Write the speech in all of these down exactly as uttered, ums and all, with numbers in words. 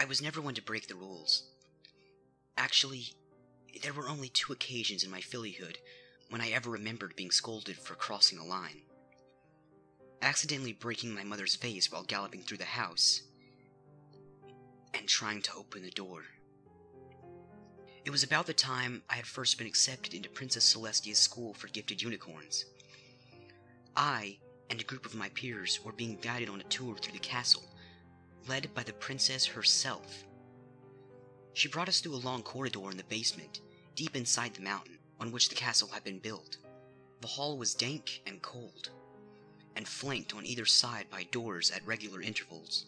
I was never one to break the rules. Actually, there were only two occasions in my fillyhood when I ever remembered being scolded for crossing a line. Accidentally breaking my mother's vase while galloping through the house, and trying to open the door. It was about the time I had first been accepted into Princess Celestia's School for Gifted Unicorns. I and a group of my peers were being guided on a tour through the castle, led by the princess herself. She brought us through a long corridor in the basement, deep inside the mountain on which the castle had been built. The hall was dank and cold, and flanked on either side by doors at regular intervals.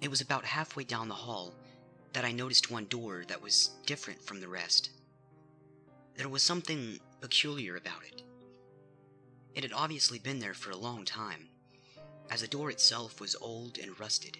It was about halfway down the hall that I noticed one door that was different from the rest. There was something peculiar about it. It had obviously been there for a long time, as the door itself was old and rusted,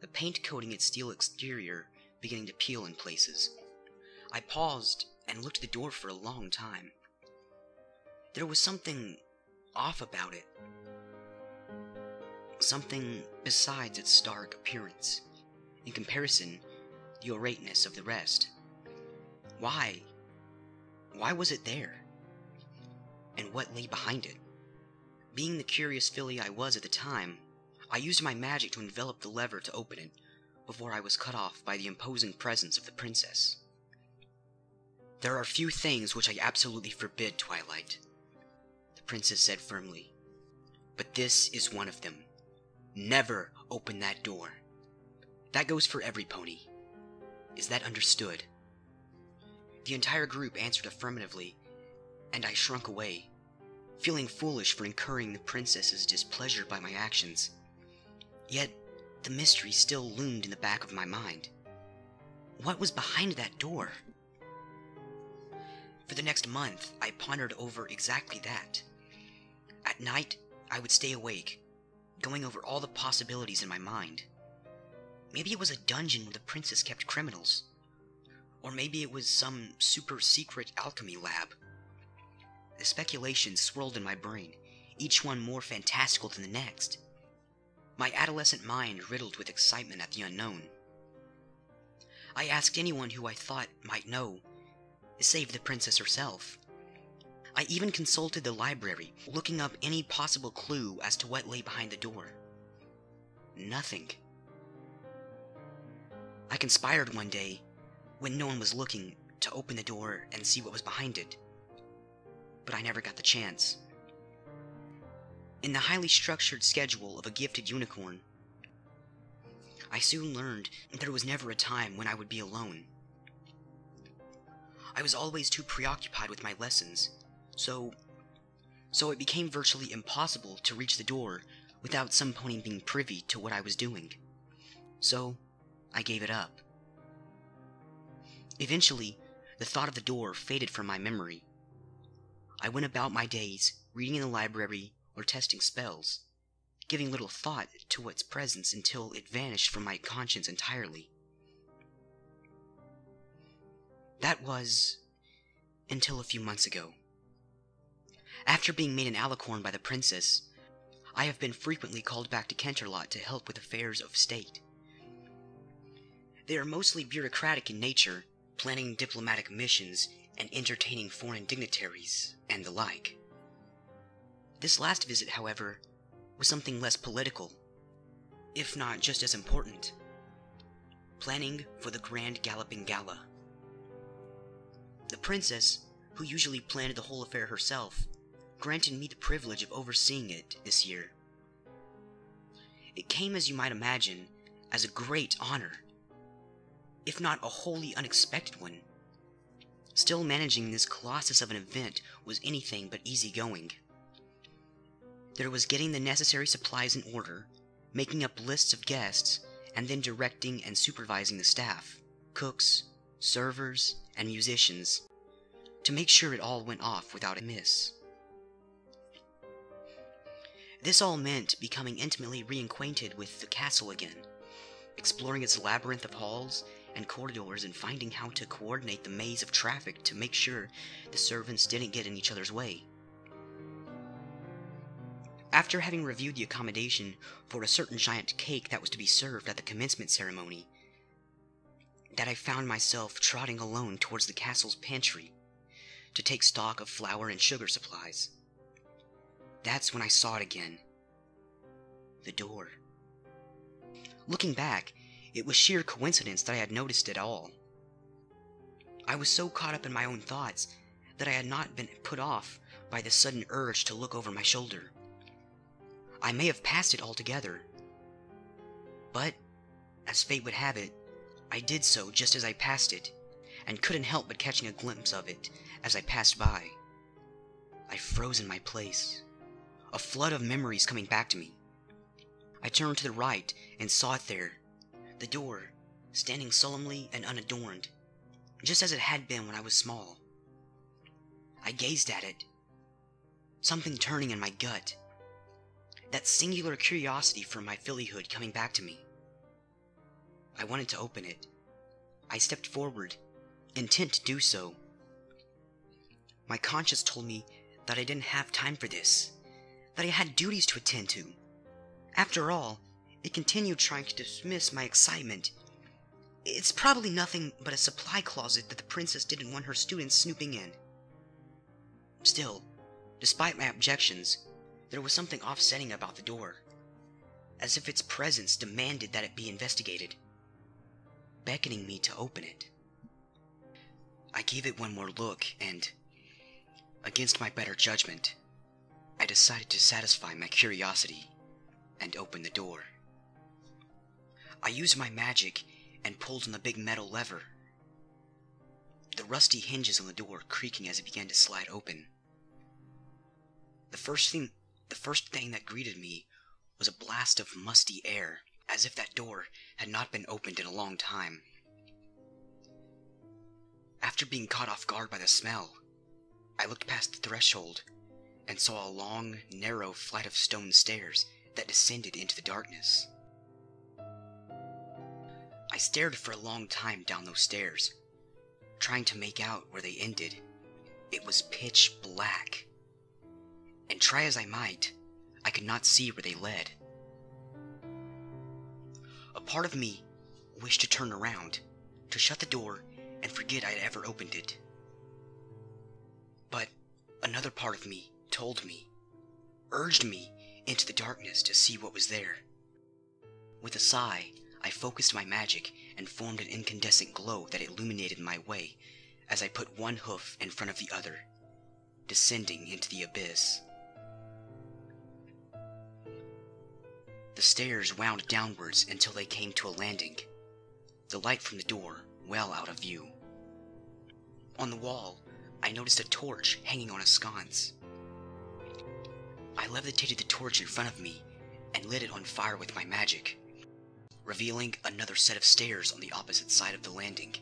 the paint coating its steel exterior beginning to peel in places. I paused and looked at the door for a long time. There was something off about it. Something besides its stark appearance, in comparison, the orateness of the rest. Why? Why was it there? And what lay behind it? Being the curious filly I was at the time, I used my magic to envelop the lever to open it, before I was cut off by the imposing presence of the princess. "There are few things which I absolutely forbid, Twilight," the princess said firmly, "but this is one of them. Never open that door. That goes for every pony. Is that understood?" The entire group answered affirmatively, and I shrunk away, feeling foolish for incurring the princess's displeasure by my actions. Yet, the mystery still loomed in the back of my mind. What was behind that door? For the next month, I pondered over exactly that. At night, I would stay awake, going over all the possibilities in my mind. Maybe it was a dungeon where the princess kept criminals. Or maybe it was some super-secret alchemy lab. The speculations swirled in my brain, each one more fantastical than the next. My adolescent mind riddled with excitement at the unknown. I asked anyone who I thought might know, save the princess herself. I even consulted the library, looking up any possible clue as to what lay behind the door. Nothing. I conspired one day, when no one was looking, to open the door and see what was behind it. But I never got the chance. In the highly structured schedule of a gifted unicorn, I soon learned there was never a time when I would be alone. I was always too preoccupied with my lessons, So, so it became virtually impossible to reach the door without some pony being privy to what I was doing. So, I gave it up. Eventually, the thought of the door faded from my memory. I went about my days, reading in the library or testing spells, giving little thought to its presence until it vanished from my conscience entirely. That was until a few months ago. After being made an alicorn by the princess, I have been frequently called back to Canterlot to help with affairs of state. They are mostly bureaucratic in nature, planning diplomatic missions and entertaining foreign dignitaries and the like. This last visit, however, was something less political, if not just as important. Planning for the Grand Galloping Gala. The princess, who usually planned the whole affair herself, granted me the privilege of overseeing it this year. It came, as you might imagine, as a great honor, if not a wholly unexpected one. Still, managing this colossus of an event was anything but easygoing. There was getting the necessary supplies in order, making up lists of guests, and then directing and supervising the staff, cooks, servers, and musicians, to make sure it all went off without a miss. This all meant becoming intimately reacquainted with the castle again, exploring its labyrinth of halls and corridors and finding how to coordinate the maze of traffic to make sure the servants didn't get in each other's way. After having reviewed the accommodation for a certain giant cake that was to be served at the commencement ceremony, that I found myself trotting alone towards the castle's pantry to take stock of flour and sugar supplies. That's when I saw it again. The door. Looking back, it was sheer coincidence that I had noticed it all. I was so caught up in my own thoughts that I had not been put off by the sudden urge to look over my shoulder. I may have passed it altogether, but, as fate would have it, I did so just as I passed it, and couldn't help but catching a glimpse of it as I passed by. I froze in my place, a flood of memories coming back to me. I turned to the right and saw it there, the door, standing solemnly and unadorned, just as it had been when I was small. I gazed at it, something turning in my gut, that singular curiosity for my fillyhood coming back to me. I wanted to open it. I stepped forward, intent to do so. My conscience told me that I didn't have time for this, that I had duties to attend to. After all, it continued trying to dismiss my excitement. It's probably nothing but a supply closet that the princess didn't want her students snooping in. Still, despite my objections, there was something offsetting about the door, as if its presence demanded that it be investigated, beckoning me to open it. I gave it one more look and, against my better judgment, I decided to satisfy my curiosity and open the door. I used my magic and pulled on the big metal lever, the rusty hinges on the door creaking as it began to slide open. The first thing The first thing that greeted me was a blast of musty air, as if that door had not been opened in a long time. After being caught off guard by the smell, I looked past the threshold and saw a long, narrow flight of stone stairs that descended into the darkness. I stared for a long time down those stairs, trying to make out where they ended. It was pitch black, and try as I might, I could not see where they led. A part of me wished to turn around, to shut the door and forget I had ever opened it. But another part of me told me, urged me into the darkness to see what was there. With a sigh, I focused my magic and formed an incandescent glow that illuminated my way as I put one hoof in front of the other, descending into the abyss. The stairs wound downwards until they came to a landing, the light from the door well out of view. On the wall, I noticed a torch hanging on a sconce. I levitated the torch in front of me and lit it on fire with my magic, revealing another set of stairs on the opposite side of the landing,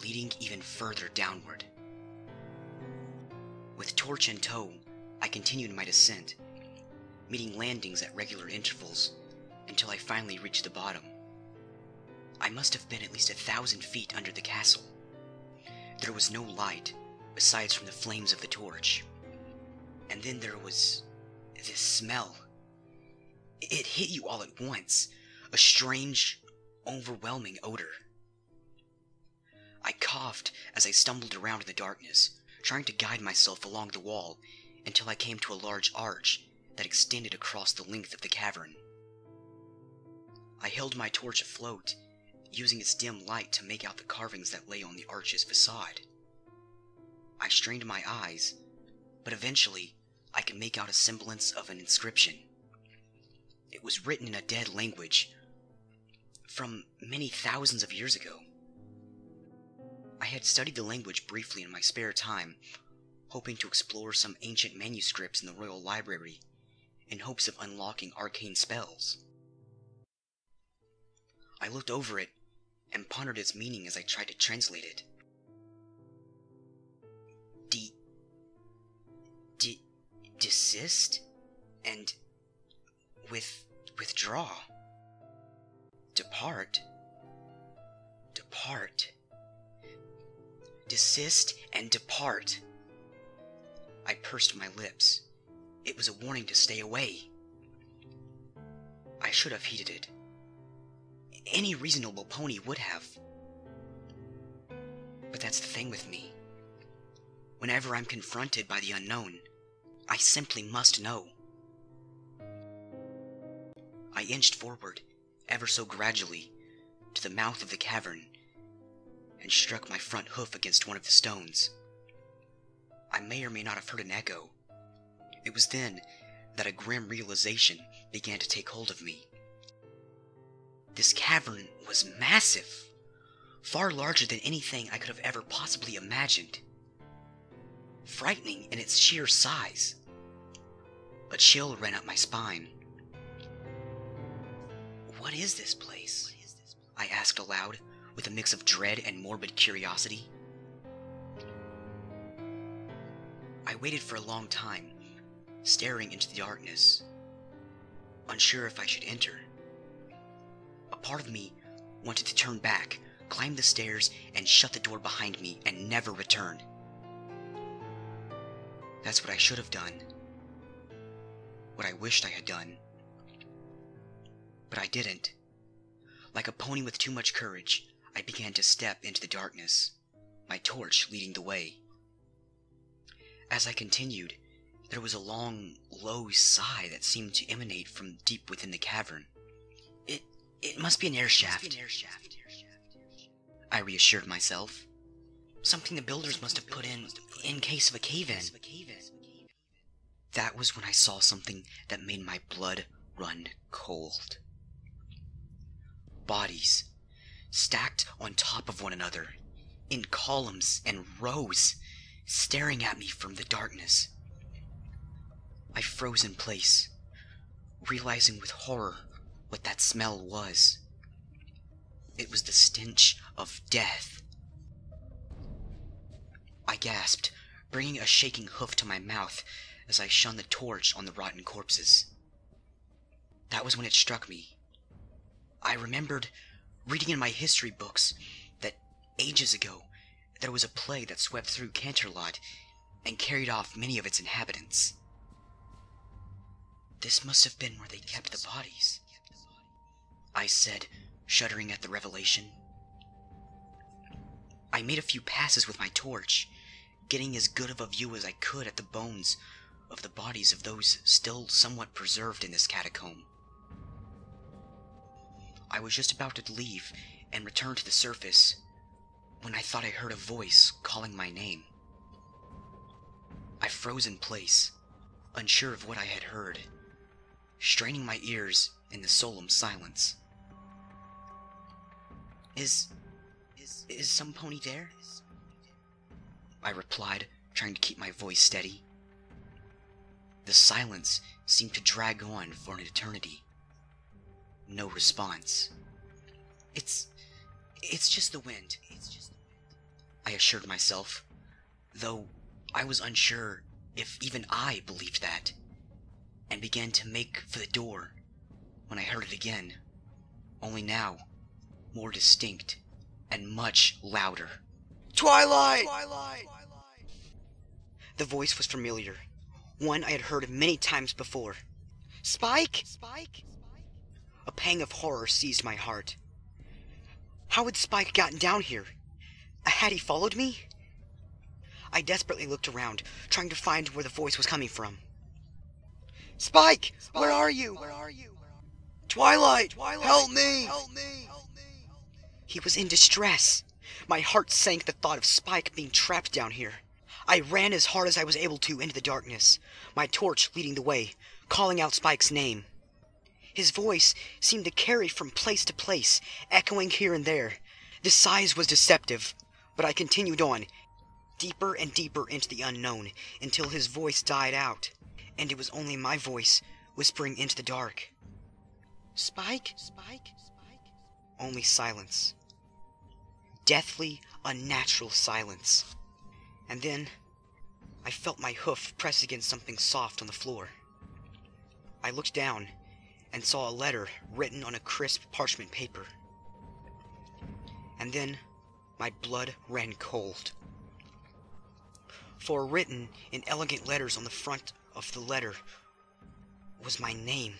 leading even further downward. With torch in tow, I continued my descent, meeting landings at regular intervals until I finally reached the bottom. I must have been at least a thousand feet under the castle. There was no light, besides from the flames of the torch. And then there was this smell. It hit you all at once, a strange, overwhelming odor. I coughed as I stumbled around in the darkness, trying to guide myself along the wall until I came to a large arch that extended across the length of the cavern. I held my torch afloat, using its dim light to make out the carvings that lay on the arch's facade. I strained my eyes, but eventually I could make out a semblance of an inscription. It was written in a dead language from many thousands of years ago. I had studied the language briefly in my spare time, hoping to explore some ancient manuscripts in the Royal Library in hopes of unlocking arcane spells. I looked over it and pondered its meaning as I tried to translate it. De- de- desist and with- withdraw. Depart. Depart. Desist and depart. I pursed my lips, It was a warning to stay away. I should have heeded it. Any reasonable pony would have. But that's the thing with me. Whenever I'm confronted by the unknown, I simply must know. I inched forward, ever so gradually, to the mouth of the cavern, and struck my front hoof against one of the stones. I may or may not have heard an echo. It was then that a grim realization began to take hold of me. This cavern was massive, far larger than anything I could have ever possibly imagined. Frightening in its sheer size. A chill ran up my spine. What is this place? I asked aloud, with a mix of dread and morbid curiosity. I waited for a long time, staring into the darkness, unsure if I should enter. A part of me wanted to turn back, climb the stairs, and shut the door behind me and never return. That's what I should have done. What I wished I had done. But I didn't. Like a pony with too much courage, I began to step into the darkness, my torch leading the way. As I continued, there was a long, low sigh that seemed to emanate from deep within the cavern. It, it must be an air shaft. I reassured myself. Something the builders must have put in, in case of a cave-in. That was when I saw something that made my blood run cold. Bodies, stacked on top of one another, in columns and rows, staring at me from the darkness. I froze in place, realizing with horror what that smell was. It was the stench of death. I gasped, bringing a shaking hoof to my mouth as I shone the torch on the rotten corpses. That was when it struck me. I remembered reading in my history books that ages ago there was a plague that swept through Canterlot and carried off many of its inhabitants. This must have been where they kept the bodies, I said, shuddering at the revelation. I made a few passes with my torch, getting as good of a view as I could at the bones of the bodies of those still somewhat preserved in this catacomb. I was just about to leave and return to the surface when I thought I heard a voice calling my name. I froze in place, unsure of what I had heard, straining my ears in the solemn silence. Is... Is, is some pony there? I replied, trying to keep my voice steady. The silence seemed to drag on for an eternity. No response. It's... it's just the wind. It's just the wind, I assured myself, though I was unsure if even I believed that, and began to make for the door when I heard it again, only now more distinct and much louder. Twilight! Twilight! The voice was familiar, one I had heard many times before. Spike? Spike? A pang of horror seized my heart. How had Spike gotten down here? Had he followed me? I desperately looked around, trying to find where the voice was coming from. Spike! Spike! Where are you? Where are you? Twilight! Twilight! Help me! Help me! He was in distress. My heart sank at the thought of Spike being trapped down here. I ran as hard as I was able to into the darkness, my torch leading the way, calling out Spike's name. His voice seemed to carry from place to place, echoing here and there. The size was deceptive, but I continued on, deeper and deeper into the unknown, until his voice died out, and it was only my voice whispering into the dark. Spike? Spike? Spike? Only silence. Deathly, unnatural silence. And then, I felt my hoof press against something soft on the floor. I looked down, and saw a letter written on a crisp parchment paper. And then, my blood ran cold. For written in elegant letters on the front of the letter was my name.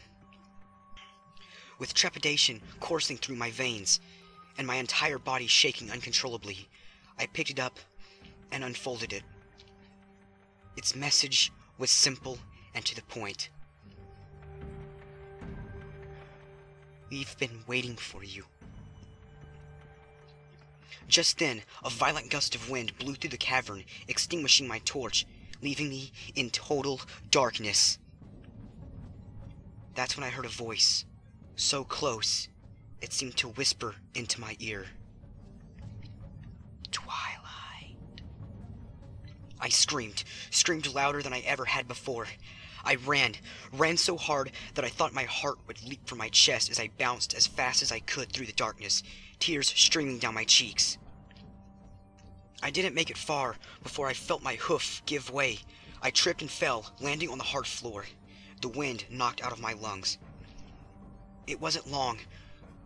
With trepidation coursing through my veins and my entire body shaking uncontrollably, I picked it up and unfolded it. Its message was simple and to the point. We've been waiting for you. Just then, a violent gust of wind blew through the cavern, extinguishing my torch, leaving me in total darkness. That's when I heard a voice, so close, it seemed to whisper into my ear. Twilight. I screamed, screamed louder than I ever had before. I ran, ran so hard that I thought my heart would leap from my chest as I bounced as fast as I could through the darkness, tears streaming down my cheeks. I didn't make it far before I felt my hoof give way. I tripped and fell, landing on the hard floor. The wind knocked out of my lungs. It wasn't long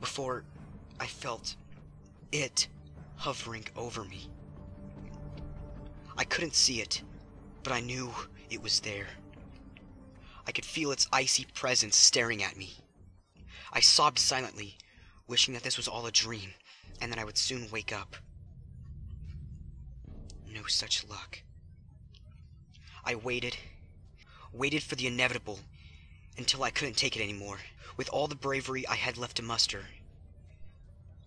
before I felt it hovering over me. I couldn't see it, but I knew it was there. I could feel its icy presence staring at me. I sobbed silently, wishing that this was all a dream, and that I would soon wake up. No such luck. I waited, waited for the inevitable, until I couldn't take it anymore, with all the bravery I had left to muster.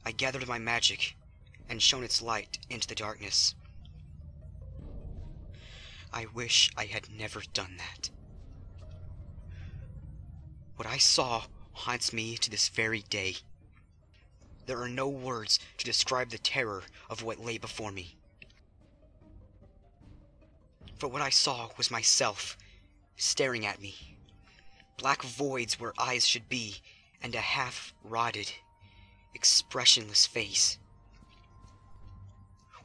I gathered my magic, and shone its light into the darkness. I wish I had never done that. What I saw haunts me to this very day. There are no words to describe the terror of what lay before me. For what I saw was myself, staring at me. Black voids where eyes should be, and a half-rotted, expressionless face.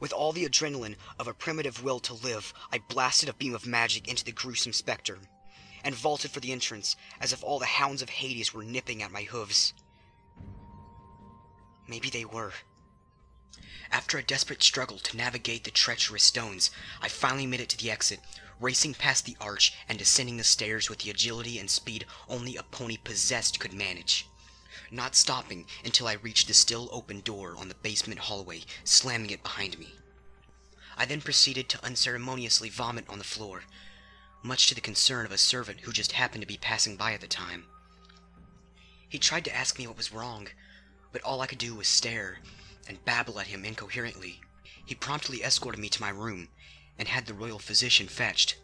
With all the adrenaline of a primitive will to live, I blasted a beam of magic into the gruesome specter, and vaulted for the entrance, as if all the hounds of Hades were nipping at my hooves. Maybe they were. After a desperate struggle to navigate the treacherous stones, I finally made it to the exit, racing past the arch and descending the stairs with the agility and speed only a pony possessed could manage, not stopping until I reached the still open door on the basement hallway, slamming it behind me. I then proceeded to unceremoniously vomit on the floor, much to the concern of a servant who just happened to be passing by at the time. He tried to ask me what was wrong, but all I could do was stare and babble at him incoherently. He promptly escorted me to my room and had the royal physician fetched.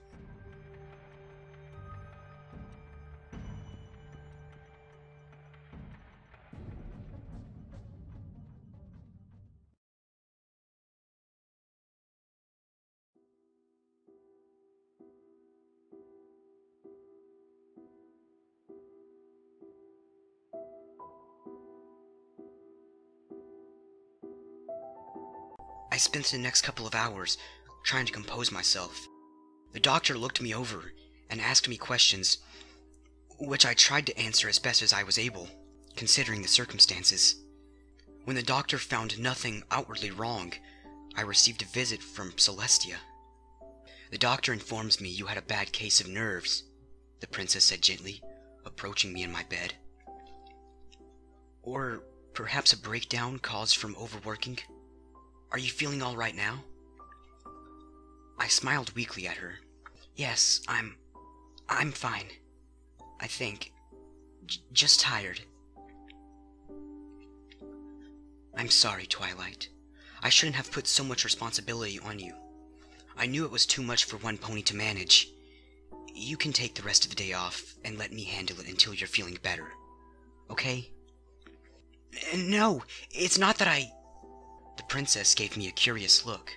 I spent the next couple of hours trying to compose myself. The doctor looked me over and asked me questions, which I tried to answer as best as I was able, considering the circumstances. When the doctor found nothing outwardly wrong, I received a visit from Celestia. The doctor informs me you had a bad case of nerves, the princess said gently, approaching me in my bed. Or perhaps a breakdown caused from overworking? Are you feeling all right now? I smiled weakly at her. Yes, I'm... I'm fine. I think. J- just tired. I'm sorry, Twilight. I shouldn't have put so much responsibility on you. I knew it was too much for one pony to manage. You can take the rest of the day off and let me handle it until you're feeling better. Okay? No, it's not that I... The princess gave me a curious look.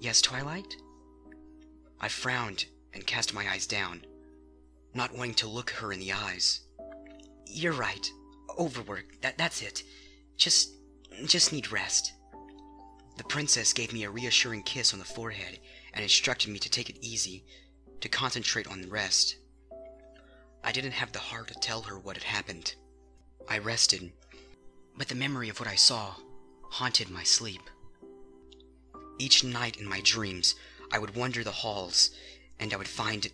Yes, Twilight? I frowned and cast my eyes down, not wanting to look her in the eyes. You're right. Overwork. That, that's it. Just, just need rest. The princess gave me a reassuring kiss on the forehead and instructed me to take it easy, to concentrate on the rest. I didn't have the heart to tell her what had happened. I rested, but the memory of what I saw haunted my sleep. Each night in my dreams, I would wander the halls, and I would find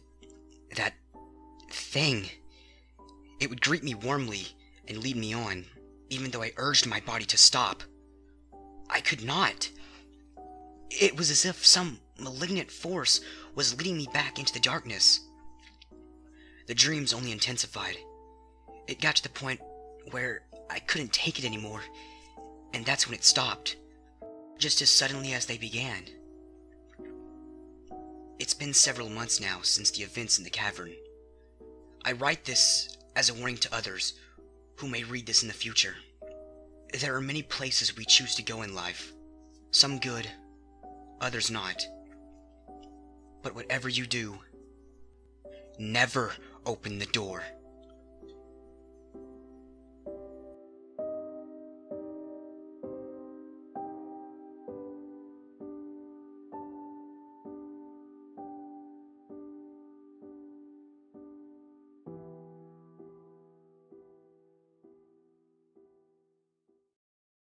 That thing. It would greet me warmly and lead me on, even though I urged my body to stop. I could not. It was as if some malignant force was leading me back into the darkness. The dreams only intensified. It got to the point where I couldn't take it anymore, and that's when it stopped, just as suddenly as they began. It's been several months now since the events in the cavern. I write this as a warning to others who may read this in the future. There are many places we choose to go in life, some good, others not. But whatever you do, never open the door.